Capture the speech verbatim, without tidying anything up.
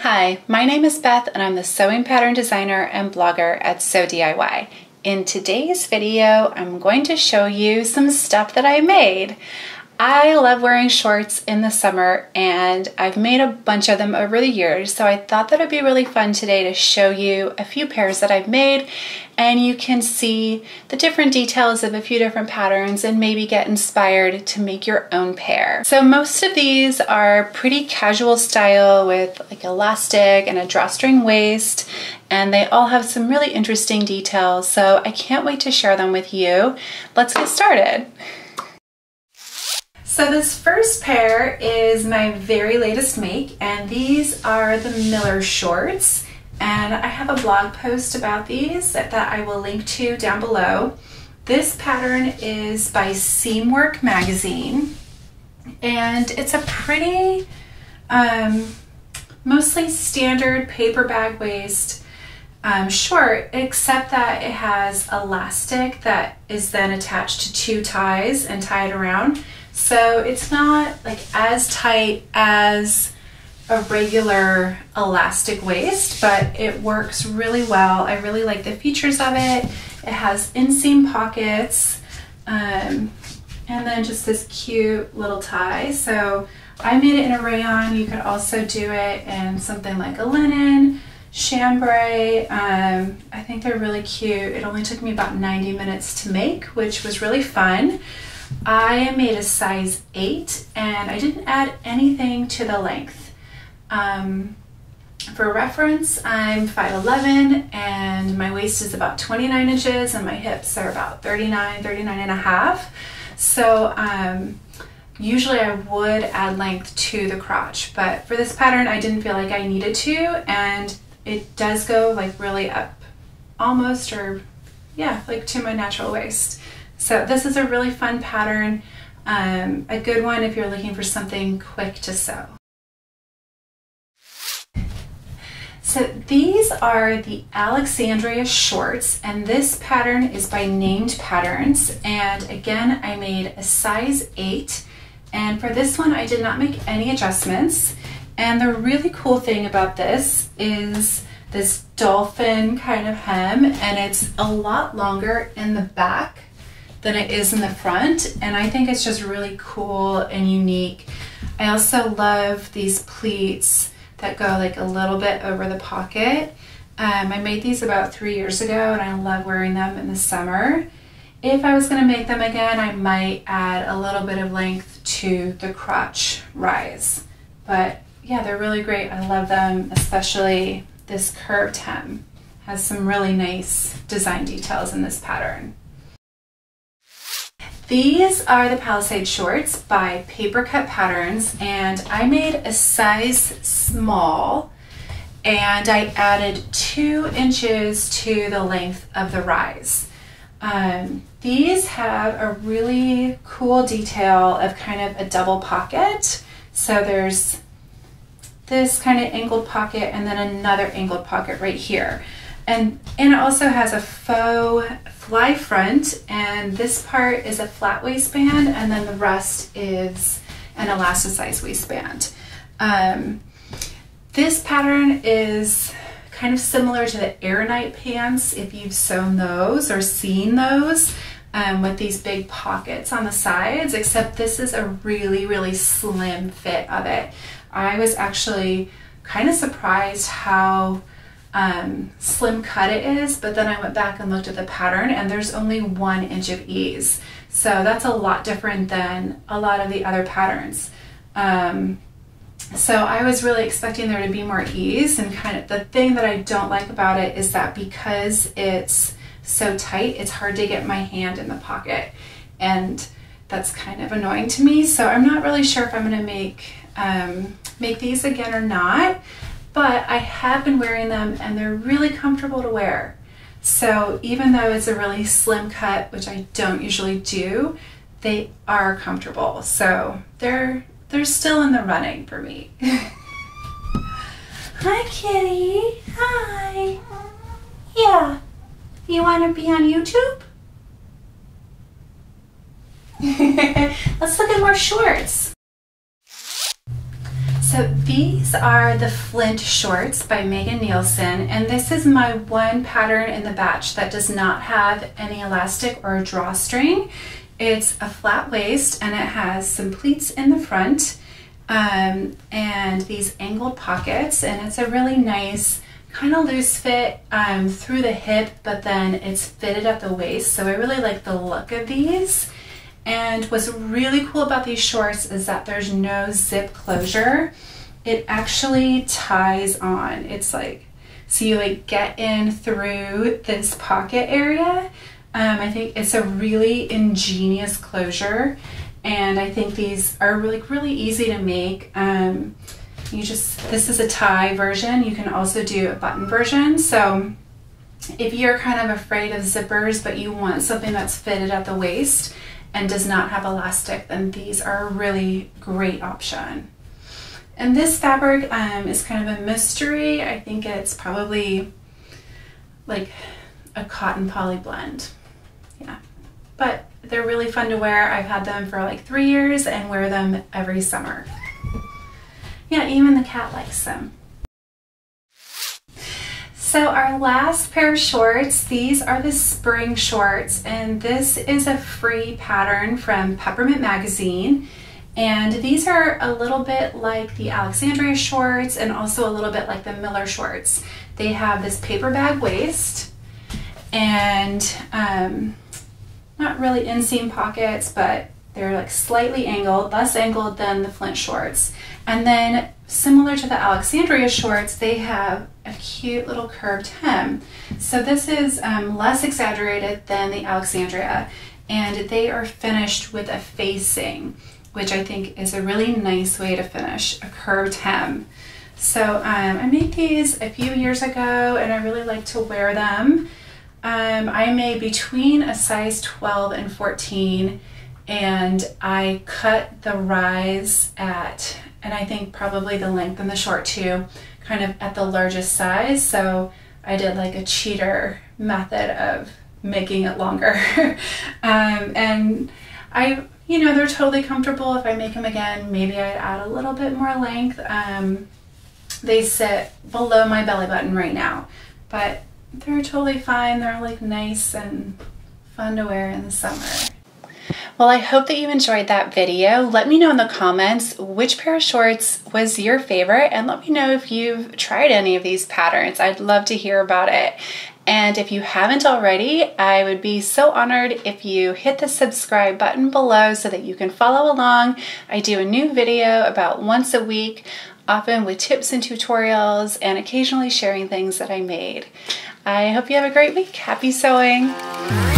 Hi, my name is Beth and I'm the sewing pattern designer and blogger at Sew D I Y. In today's video, I'm going to show you some stuff that I made. I love wearing shorts in the summer and I've made a bunch of them over the years, so I thought that it'd be really fun today to show you a few pairs that I've made and you can see the different details of a few different patterns and maybe get inspired to make your own pair. So most of these are pretty casual style with like elastic and a drawstring waist, and they all have some really interesting details, so I can't wait to share them with you. Let's get started. So this first pair is my very latest make, and these are the Miller Shorts, and I have a blog post about these that I will link to down below. This pattern is by Seamwork Magazine, and it's a pretty, um, mostly standard paper bag waist um, short, except that it has elastic that is then attached to two ties and tied around. So it's not like as tight as a regular elastic waist, but it works really well. I really like the features of it. It has inseam pockets, um, and then just this cute little tie. So I made it in a rayon. You could also do it in something like a linen, chambray. Um, I think they're really cute. It only took me about ninety minutes to make, which was really fun. I made a size eight and I didn't add anything to the length. Um, for reference, I'm five eleven and my waist is about twenty-nine inches and my hips are about thirty-nine, thirty-nine and a half. So um, usually I would add length to the crotch, but for this pattern I didn't feel like I needed to, and it does go like really up almost, or yeah, like to my natural waist. So this is a really fun pattern, um, a good one if you're looking for something quick to sew. So these are the Alexandria Shorts, and this pattern is by Named Patterns, and again I made a size eight, and for this one I did not make any adjustments. And the really cool thing about this is this dolphin kind of hem, and it's a lot longer in the back than it is in the front, and I think it's just really cool and unique. I also love these pleats that go like a little bit over the pocket. Um, I made these about three years ago and I love wearing them in the summer. If I was going to make them again, I might add a little bit of length to the crotch rise. But yeah, they're really great. I love them, especially this curved hem. It has some really nice design details in this pattern. These are the Palisade Shorts by Papercut Patterns, and I made a size small and I added two inches to the length of the rise. Um, these have a really cool detail of kind of a double pocket. So there's this kind of angled pocket and then another angled pocket right here. And, and it also has a faux fly front, and this part is a flat waistband and then the rest is an elasticized waistband. Um, this pattern is kind of similar to the Aeronite pants if you've sewn those or seen those, um, with these big pockets on the sides, except this is a really, really slim fit of it. I was actually kind of surprised how Um, slim cut it is, but then I went back and looked at the pattern and there's only one inch of ease. So that's a lot different than a lot of the other patterns. Um, so I was really expecting there to be more ease, and kind of the thing that I don't like about it is that because it's so tight, it's hard to get my hand in the pocket, and that's kind of annoying to me. So I'm not really sure if I'm going to make, um, make these again or not. But I have been wearing them and they're really comfortable to wear. So even though it's a really slim cut, which I don't usually do, they are comfortable. So they're, they're still in the running for me. Hi, kitty. Hi. Yeah. You want to be on YouTube? Let's look at more shorts. So these are the Flint Shorts by Megan Nielsen, and this is my one pattern in the batch that does not have any elastic or drawstring. It's a flat waist and it has some pleats in the front um, and these angled pockets, and it's a really nice kind of loose fit um, through the hip, but then it's fitted at the waist, so I really like the look of these. And what's really cool about these shorts is that there's no zip closure. It actually ties on. It's like, so you like get in through this pocket area. Um, I think it's a really ingenious closure, and I think these are really, really easy to make. Um, you just, this is a tie version. You can also do a button version. So if you're kind of afraid of zippers, but you want something that's fitted at the waist and does not have elastic, then these are a really great option. And this fabric um, is kind of a mystery. I think it's probably like a cotton poly blend. Yeah, but they're really fun to wear. I've had them for like three years and wear them every summer. Yeah, even the cat likes them. So our last pair of shorts, these are the Spring Shorts, and this is a free pattern from Peppermint Magazine. And these are a little bit like the Alexandria Shorts and also a little bit like the Miller Shorts. They have this paper bag waist and um, not really inseam pockets, but they're like slightly angled, less angled than the Flint Shorts. And then similar to the Alexandria Shorts, they have a cute little curved hem. So this is um, less exaggerated than the Alexandria, and they are finished with a facing, which I think is a really nice way to finish a curved hem. So um, I made these a few years ago and I really like to wear them. Um, I made between a size twelve and fourteen, and I cut the rise at, and I think probably the length and the short too, kind of at the largest size. So I did like a cheater method of making it longer. um, and I, you know, they're totally comfortable. If I make them again, maybe I'd add a little bit more length. Um, they sit below my belly button right now, but they're totally fine. They're like nice and fun to wear in the summer. Well, I hope that you enjoyed that video. Let me know in the comments which pair of shorts was your favorite, and let me know if you've tried any of these patterns. I'd love to hear about it. And if you haven't already, I would be so honored if you hit the subscribe button below so that you can follow along. I do a new video about once a week, often with tips and tutorials and occasionally sharing things that I made. I hope you have a great week. Happy sewing.